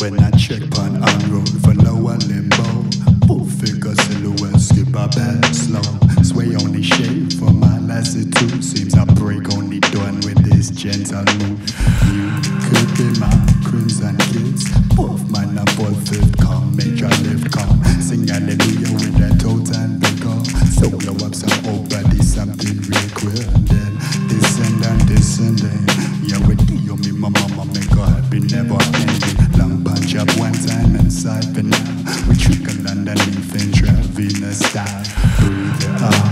when I check pan and roll for lower limbo. Full figure silhouette, skip a bed slow. Sway on the shape for my lassitude. Seems I break only done with this gentle move. You could be my crimson kids. Both man and both fifth come, make your lift come. Sing hallelujah with a total vigor. Solo ups and old body, something real queer. Then descend and descending. Yeah, with you, me, my mama, make her happy, never ending. Long punch up one time and side for now. We trickle underneath and Venus style. Breathe it out,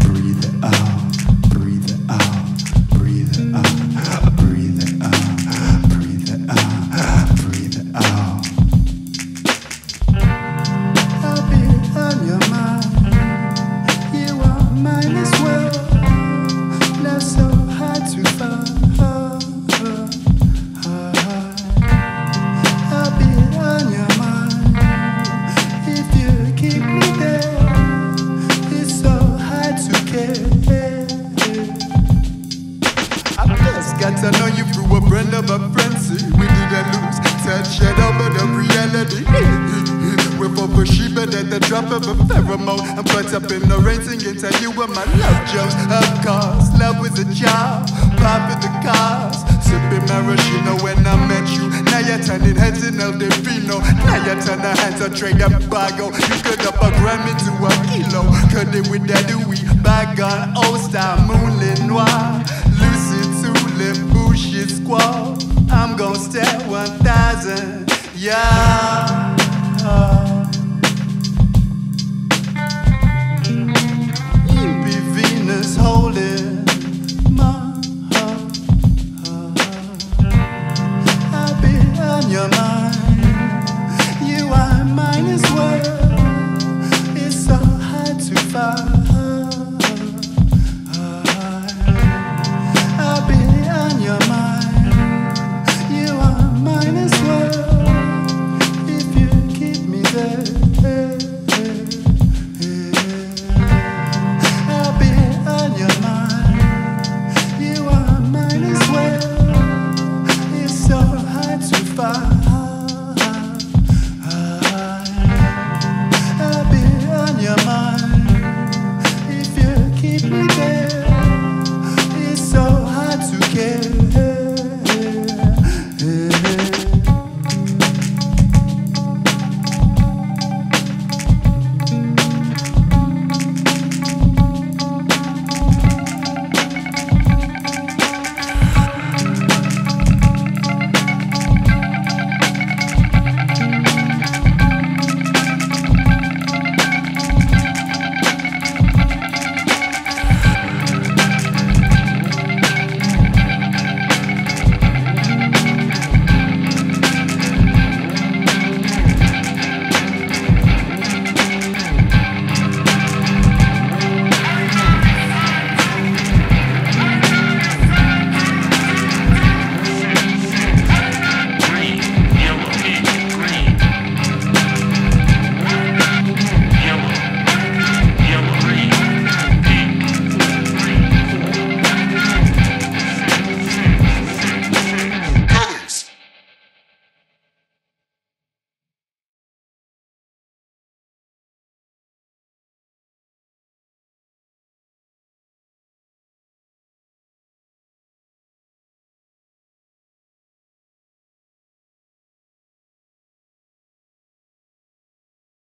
breathe it out, breathe it out, breathe it out, breathe it out, breathe it out, breathe it out. I'll be on your mind. You are mine as well. Not so hard to find. I'll be on your mind. If you keep me there, it's so hard to care. I just got to know you through a brand of a frenzy. We didn't lose touch at all but of reality. We're both for sheep at the drop of a pheromone. I'm caught up in the rain singing to you with my love jokes. Of course, love was a job, pop in the cars, sipping maraschino when I met you. Now you're turning heads in El Divino. Now you're turning hands on trade embargo. You could up a gram into a kilo. Cut it with that Dewey, bygone old style moon.